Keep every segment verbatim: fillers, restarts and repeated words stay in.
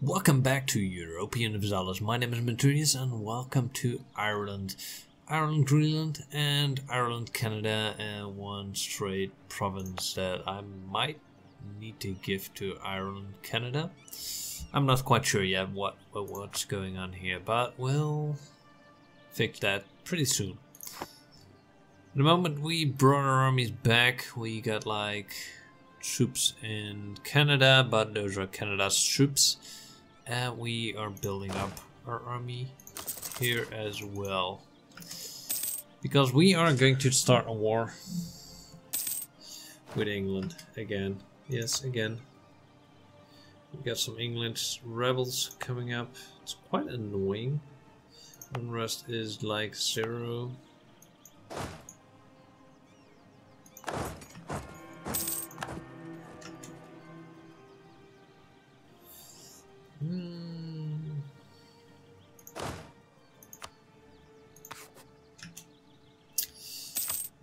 Welcome back to Europa Universalis. My name is Menturius and welcome to Ireland. Ireland, Greenland and Ireland, Canada, and one straight province that I might need to give to Ireland, Canada. I'm not quite sure yet what, what what's going on here, but we'll fix that pretty soon. The moment we brought our armies back, we got like troops in Canada, but those are Canada's troops. And we are building up our army here as well, because we are going to start a war with England again. Yes, again. We got some English rebels coming up. It's quite annoying. Unrest is like zero.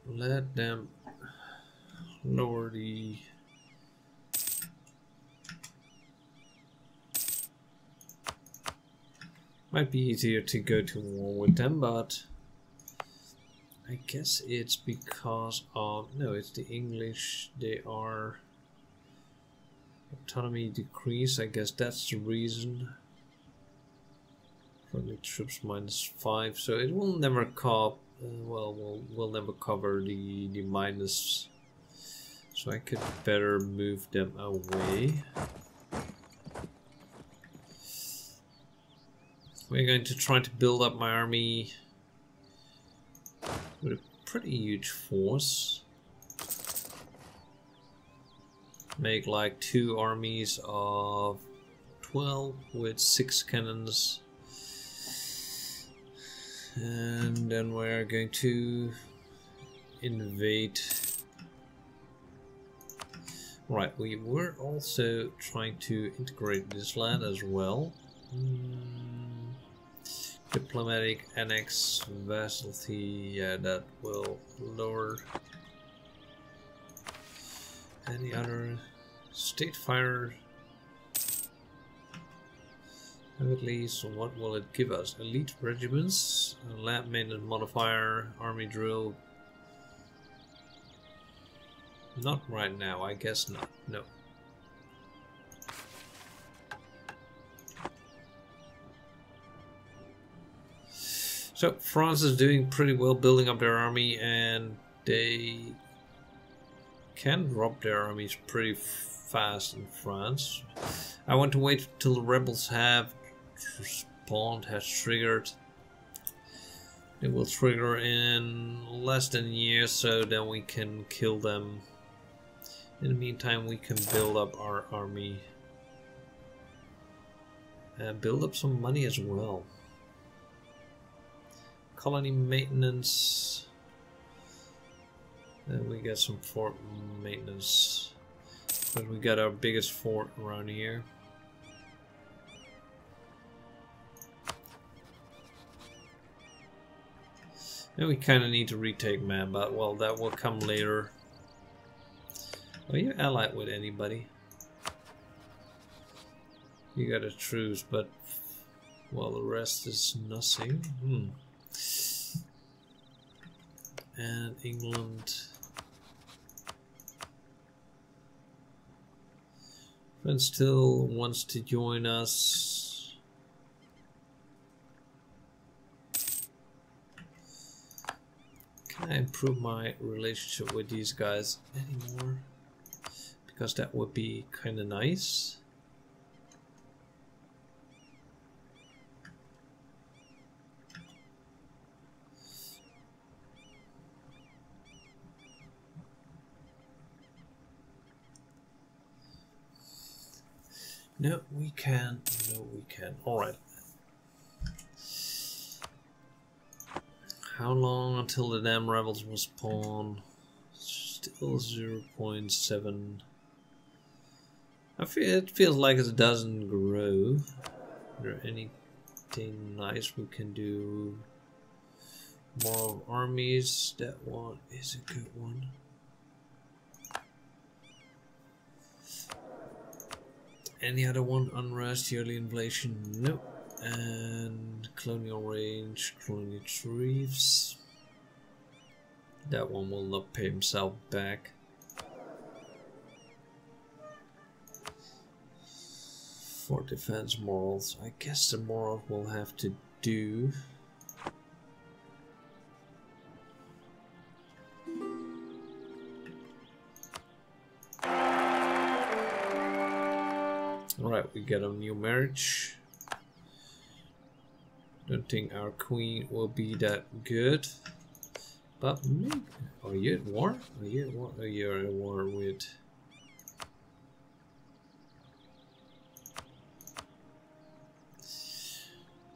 Let them lower the might be easier to go to war with them, but I guess it's because of no it's the English, they are autonomy decrease. I guess that's the reason. Friendly troops minus five, so it will never cop. Uh, well, well, we'll never cover the, the minus, so I could better move them away. We're going to try to build up my army with a pretty huge force. Make like two armies of twelve with six cannons. And then we're going to invade. Right, we were also trying to integrate this land as well. Mm. Diplomatic annex, vassalty, yeah, that will lower. Any other state fire? At least, so what will it give us? Elite regiments, lab maintenance modifier, army drill. Not right now, I guess not. No. So France is doing pretty well building up their army, and they can drop their armies pretty fast in France. I want to wait till the rebels have spawned, has triggered. It will trigger in less than a year, so then we can kill them. In the meantime, we can build up our army and build up some money as well. Colony maintenance, and we get some fort maintenance, but we got our biggest fort around here. And we kind of need to retake man, but well, that will come later. Are you allied with anybody? You got a truce, but well, the rest is nothing. Hmm. And England. Friend still wants to join us. Can I improve my relationship with these guys anymore? Because that would be kind of nice. No, we can. No, we can. All right. How long until the damn rebels will spawn? Still zero point seven. I feel it feels like it doesn't grow. Is there anything nice we can do? More armies. That one is a good one. Any other one? Unrest, yearly inflation? Nope. And colonial range, colonial reefs. That one will not pay himself back. For defense morals, I guess the moral will have to do. Alright, we get a new marriage. Don't think our queen will be that good. But maybe. Are you at war? Are you at war? Are you at war with.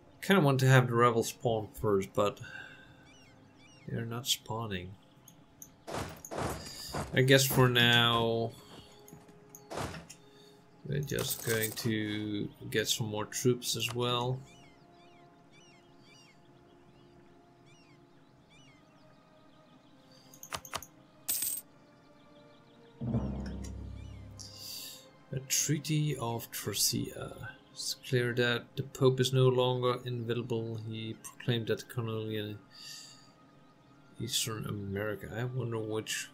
I kind of want to have the rebels spawn first, but they're not spawning. I guess for now we're just going to get some more troops as well. A Treaty of Tracia. It's clear that the Pope is no longer invincible. He proclaimed that colony in Eastern America. I wonder which.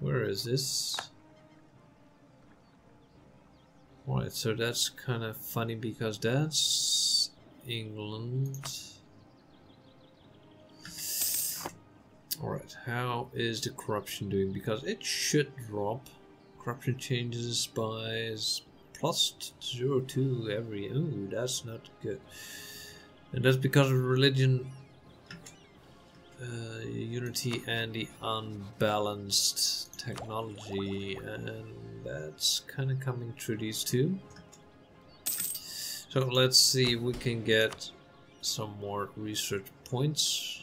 Where is this? Alright, so that's kind of funny because that's England. Alright, how is the corruption doing? Because it should drop. Corruption changes by plus zero point two every... Ooh, that's not good. And that's because of religion, uh, unity and the unbalanced technology. And that's kind of coming through these two. So let's see if we can get some more research points.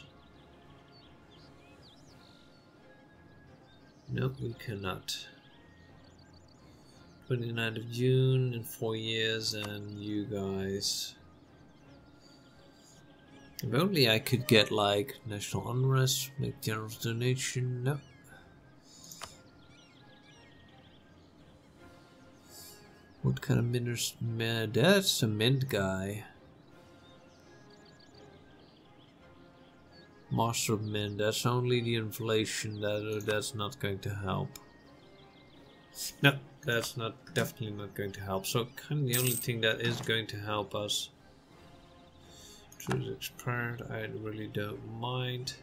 No, we cannot. twenty-ninth of June in four years, and you guys. If only I could get like national unrest, make generous donation. No. What kind of miners? Man, that's a mint guy. Master of Men, that's only the inflation, that, that's not going to help. No, that's not definitely not going to help. So kind of the only thing that is going to help us. Truth expired, I really don't mind.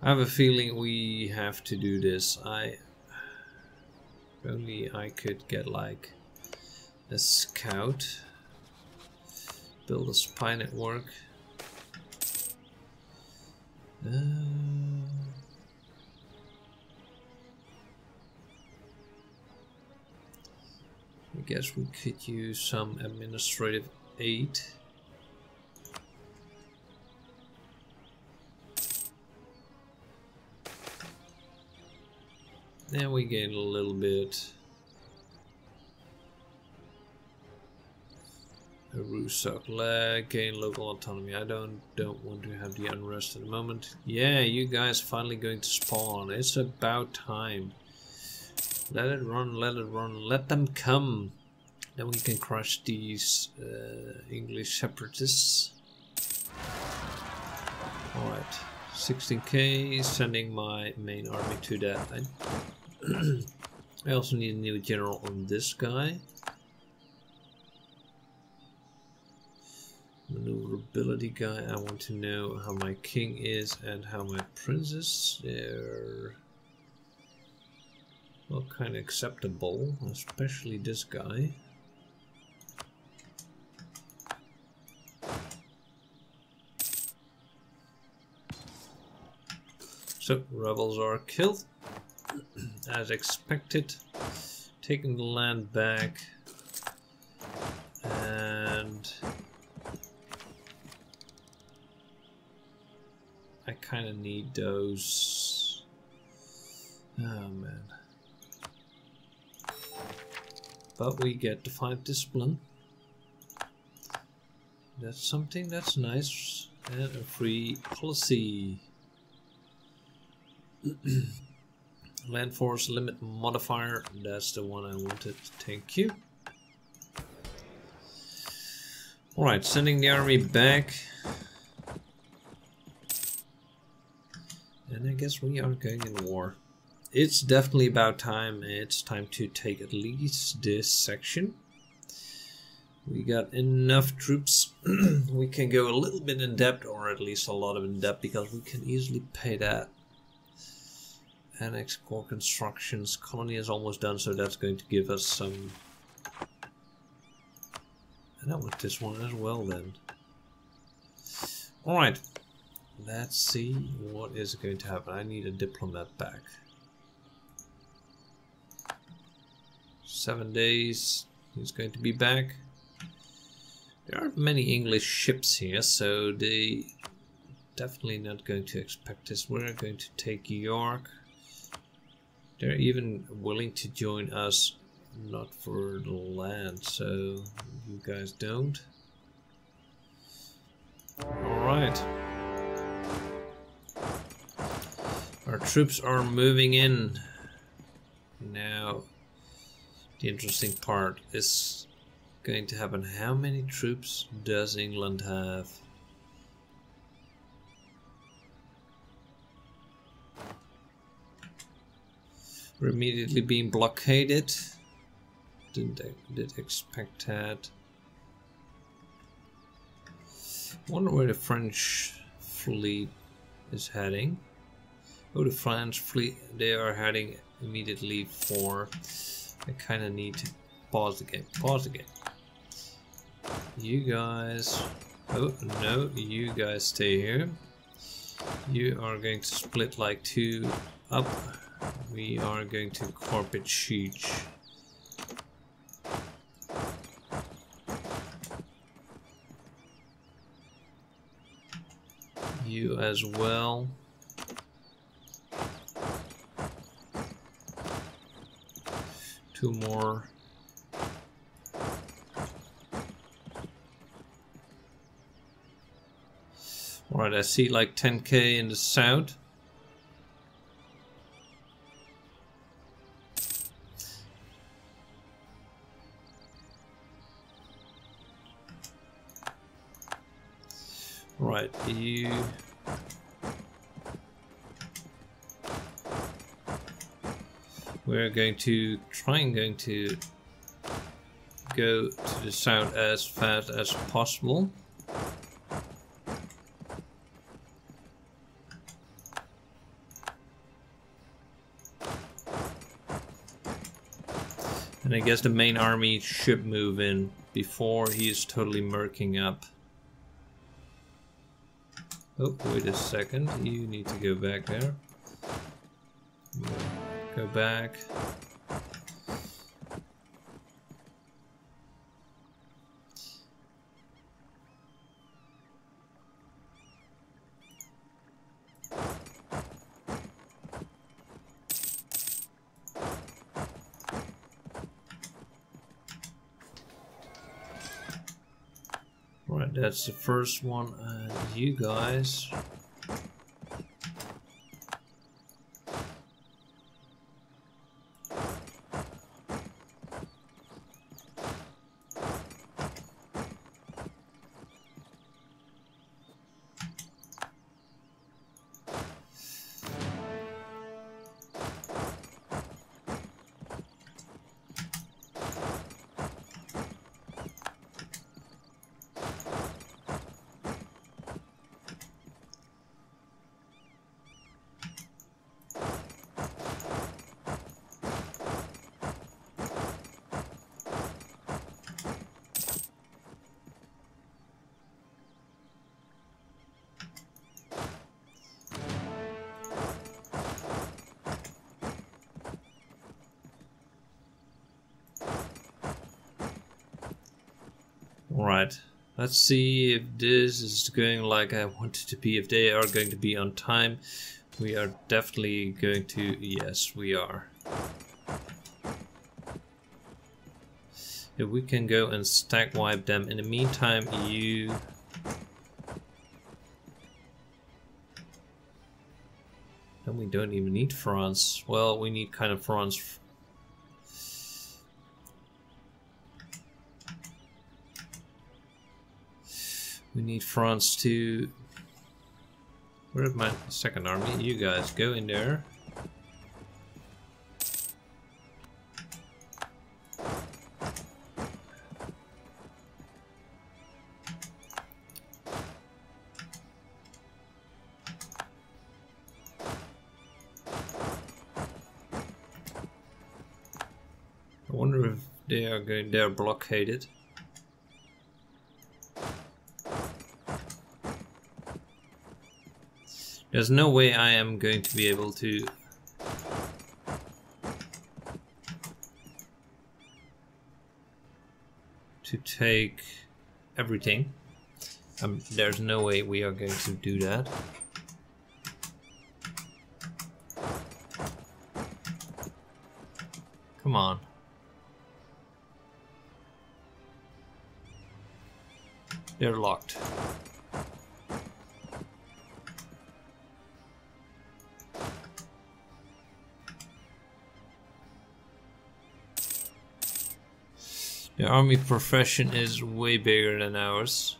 I have a feeling we have to do this. I only I could get like a scout. Build a spy network. Uh, I guess we could use some administrative aid. Now we gain a little bit. Rusak lag, gain local autonomy. I don't don't want to have the unrest at the moment. Yeah, you guys finally going to spawn. It's about time. Let it run, let it run, let them come. Then we can crush these uh, English separatists. Alright, sixteen K, sending my main army to that. I, I also need a new general on this guy. Maneuverability guy, I want to know how my king is and how my princess they're well kind of acceptable, especially this guy. So rebels are killed as expected, taking the land back and I kind of need those. Oh man. But we get the five discipline. That's something that's nice. And a free policy. Land force limit modifier, that's the one I wanted, thank you. Alright, sending the army back. And I guess we are going in war. It's definitely about time, it's time to take at least this section. We got enough troops, we can go a little bit in depth, or at least a lot of in depth, because we can easily pay that. Annex, core constructions, colony is almost done, so that's going to give us some... And I want this one as well then. Alright, let's see what is going to happen. I need a diplomat back. Seven days, he's going to be back. There aren't many English ships here, so they definitely not going to expect this. We're going to take York. They're even willing to join us, not for the land, so you guys don't. Alright. Our troops are moving in. Now, the interesting part is going to happen. How many troops does England have? We're immediately being blockaded. Didn't did expect that. Wonder where the French fleet is heading. Oh, the French fleet—they are heading immediately for. I kind of need to pause the game. Pause the game. You guys. Oh no, you guys stay here. You are going to split like two up. We are going to corporate siege. You as well. Two more. Alright, I see like ten K in the south. Right, you we're going to try and going to go to the south as fast as possible. And I guess the main army should move in before he is totally murking up. Oh, wait a second, you need to go back there. Go back. Right, that's the first one. Uh, you guys. Alright, let's see if this is going like I want it to be, if they are going to be on time. We are definitely going to, yes we are. If we can go and stack wipe them, in the meantime you Then we don't even need France. Well, we need kind of France. We need France to... Where is my second army? You guys go in there. I wonder if they are going there blockaded. There's no way I am going to be able to... to take everything. Um, there's no way we are going to do that. Come on. They're locked. The army profession is way bigger than ours.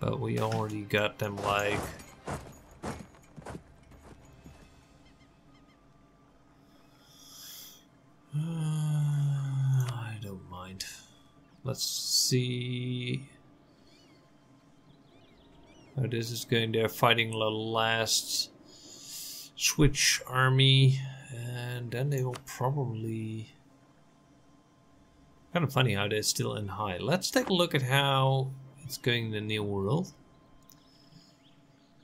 But we already got them like... Let's see. Oh, this is going there fighting the last Switch army, and then they will probably... Kind of funny how they're still in high. Let's take a look at how it's going in the New World.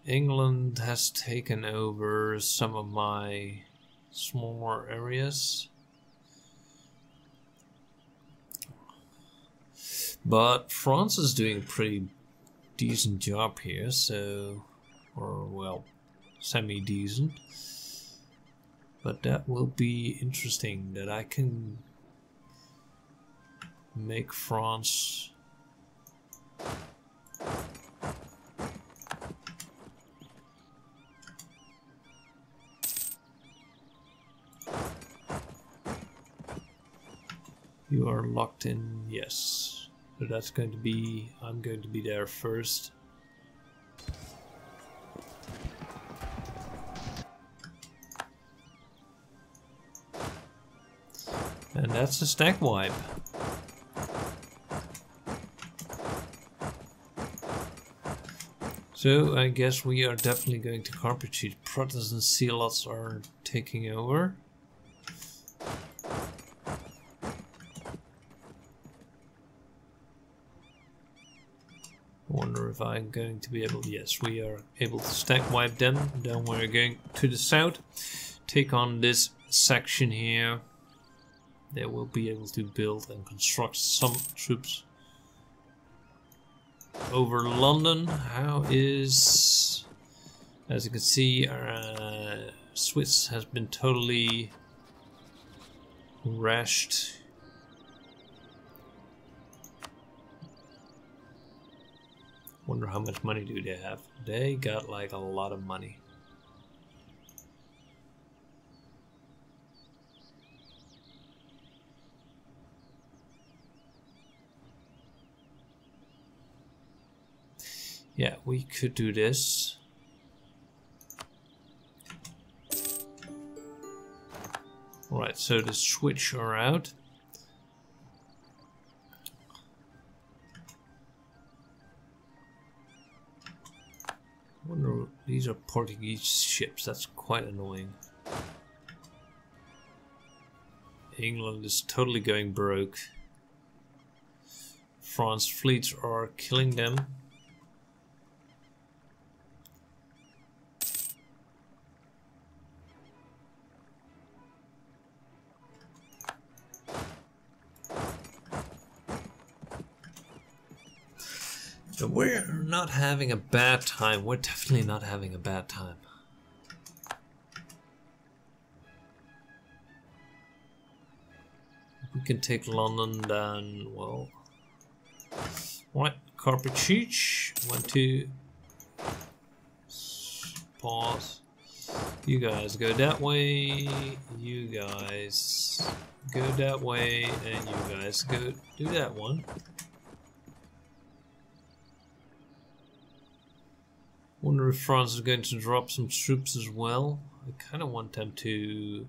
England has taken over some of my smaller areas. But France is doing a pretty decent job here, so, or well, semi-decent. But that will be interesting, that I can make France you are locked in, yes. So that's going to be, I'm going to be there first. And that's the stack wipe. So I guess we are definitely going to carpet sheet. Protestant zealots are taking over. If I'm going to be able, yes, we are able to stack wipe them. Then we're going to the south, take on this section here. They will be able to build and construct some troops over London. How is, as you can see, our uh, Swiss has been totally rashed. Wonder how much money do they have? They got like a lot of money. Yeah, we could do this. All right, so the switch are out. Wonder, these are Portuguese ships, that's quite annoying. England is totally going broke. France fleets are killing them. So we're not having a bad time. We're definitely not having a bad time. can take London, then, well... Right, carpet siege, one, two... Pause. You guys go that way, you guys go that way, and you guys go do that one. Wonder if France is going to drop some troops as well. I kind of want them to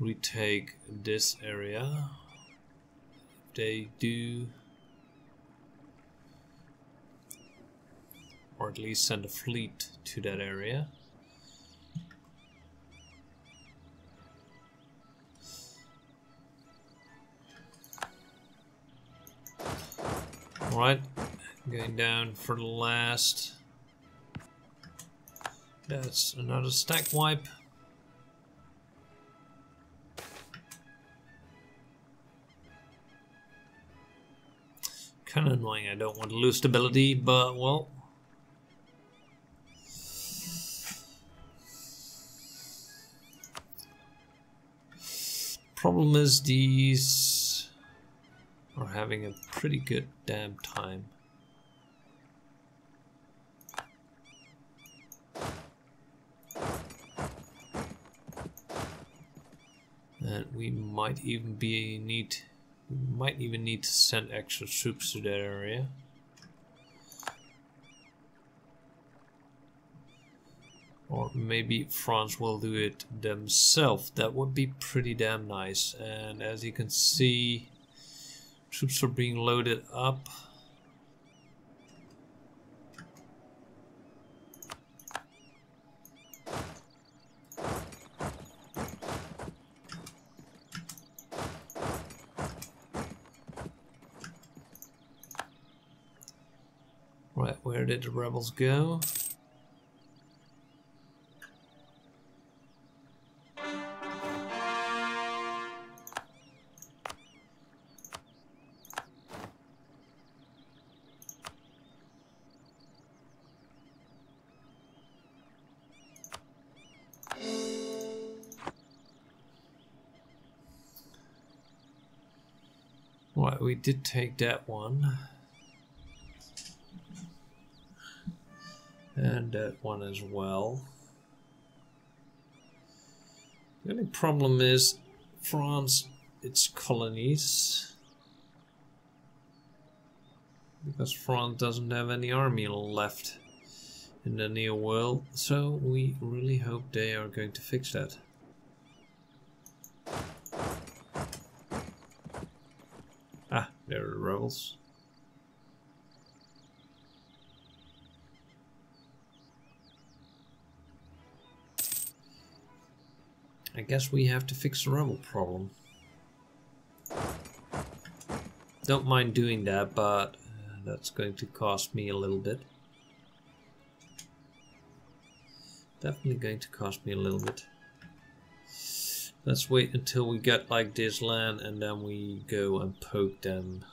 retake this area. If they do, or at least send a fleet to that area. All right, going down for the last. That's another stack wipe. Kind of annoying, I don't want to lose stability, but well. Problem is, these are having a pretty good damn time. And we might even be need, we might even need to send extra troops to that area. Or maybe France will do it themselves. That would be pretty damn nice. And as you can see, troops are being loaded up. Right, where did the rebels go? Right, we did take that one. And that one as well. The only problem is France, its colonies. Because France doesn't have any army left in the Neo world. So we really hope they are going to fix that. Ah, there are the rebels. I guess we have to fix the rebel problem. Don't mind doing that, but uh, that's going to cost me a little bit. Definitely going to cost me a little bit. Let's wait until we get like this land and then we go and poke them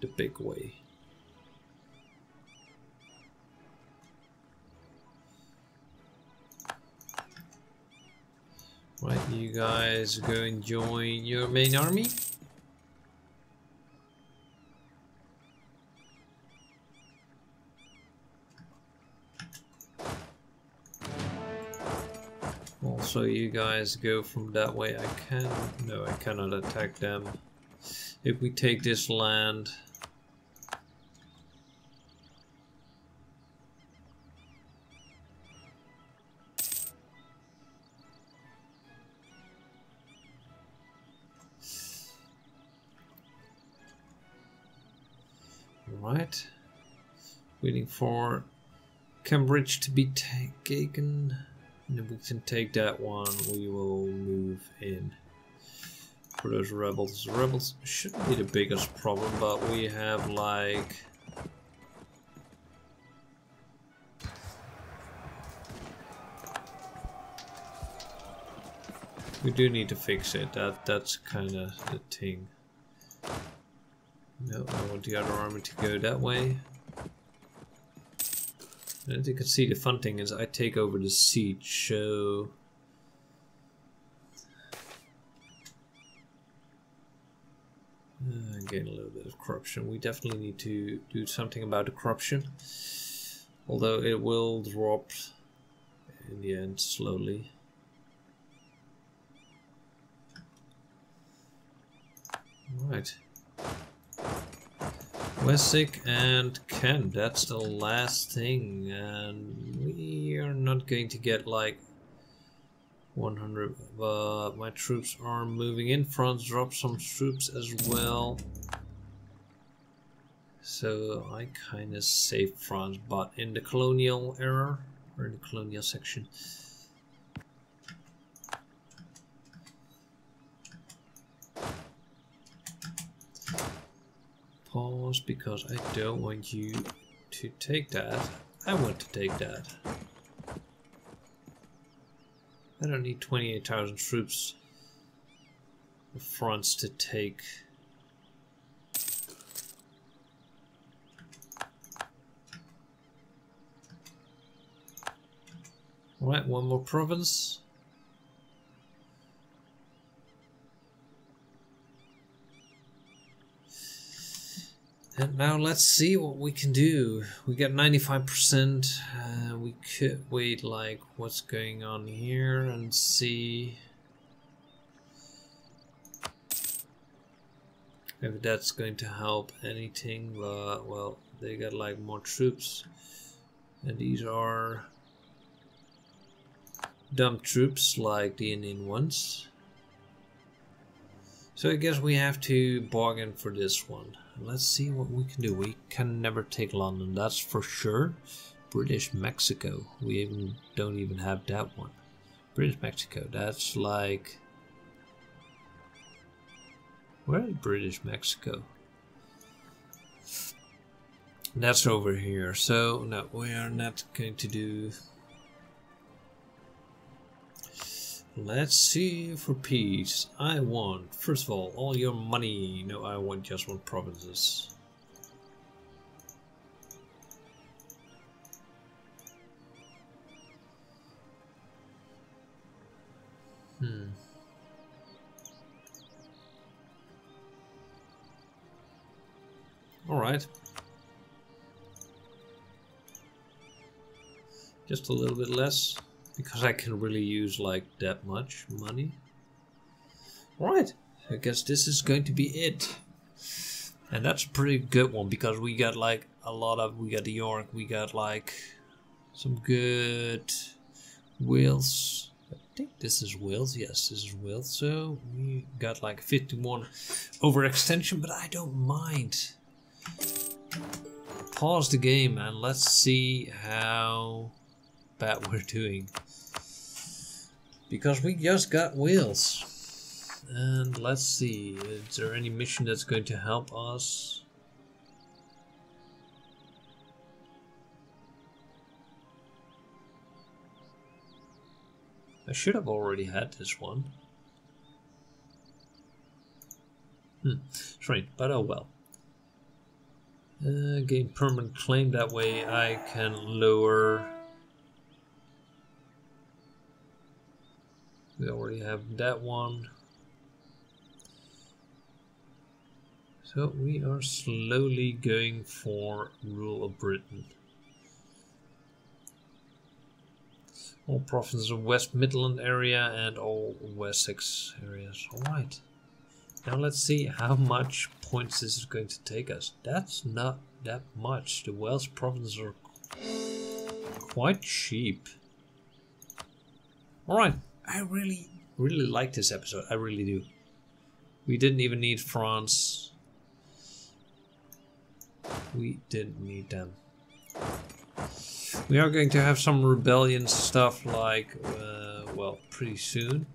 the big way. Right, you guys go and join your main army. Also, you guys go from that way. I can... no, I cannot attack them. If we take this land... Right, waiting for Cambridge to be taken, and if we can take that one, we will move in. For those rebels, rebels shouldn't be the biggest problem, but we have like... we do need to fix it, that, that's kind of the thing. No, I want the other army to go that way. And as you can see, the fun thing is I take over the siege, so... corruption. We definitely need to do something about the corruption, although it will drop in the end slowly. Right. Wesig and Kent, that's the last thing, and we are not going to get like one hundred, but my troops are moving in. France dropped some troops as well, so I kind of saved France, but in the colonial era, or in the colonial section. Pause, because I don't want you to take that. I want to take that. I don't need twenty-eight thousand troops of France to take. Alright, one more province. And now let's see what we can do. We got ninety-five percent. Uh, we could wait like what's going on here and see if that's going to help anything, but well, they got like more troops, and these are dump troops like the Indian ones. So I guess we have to bargain for this one. Let's see what we can do. We can never take London, that's for sure. British Mexico, we even don't even have that one. British Mexico, that's like... where is British Mexico? That's over here, so no, we are not going to do... Let's see for peace. I want, first of all, all your money. No, I want just one provinces. Hmm. All right. Just a little bit less, because I can really use like that much money. Alright, I guess this is going to be it. And that's a pretty good one, because we got like a lot of, we got the York, we got like some good Wales. I think this is Wales, yes, this is Wales. So we got like fifty-one overextension, but I don't mind. Pause the game and let's see how bad we're doing, because we just got Wales. And let's see, is there any mission that's going to help us? I should have already had this one. Hmm, strange, but oh well. Uh, gain permanent claim, that way I can lower. We already have that one. So we are slowly going for rule of Britain. All provinces of West Midland area and all Wessex areas. Alright. Now let's see how much points this is going to take us. That's not that much. The Welsh provinces are quite cheap. Alright. I really, really like this episode. I really do. We didn't even need France. We didn't need them. We are going to have some rebellion stuff like, uh, well, pretty soon.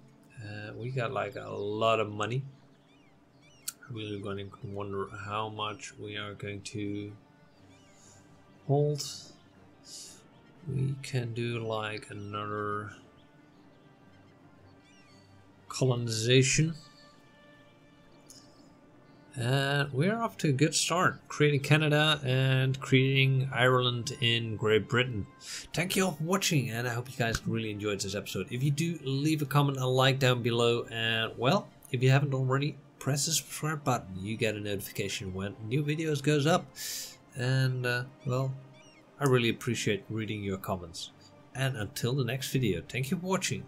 Uh, we got like a lot of money. I'm really going to wonder how much we are going to hold. We can do like another... colonization, and we're off to a good start, creating Canada and creating Ireland in Great Britain. Thank you all for watching, and I hope you guys really enjoyed this episode. If you do, leave a comment, a like down below, and well, if you haven't already, press the subscribe button. You get a notification when new videos goes up. And uh, well, I really appreciate reading your comments. And until the next video, thank you for watching.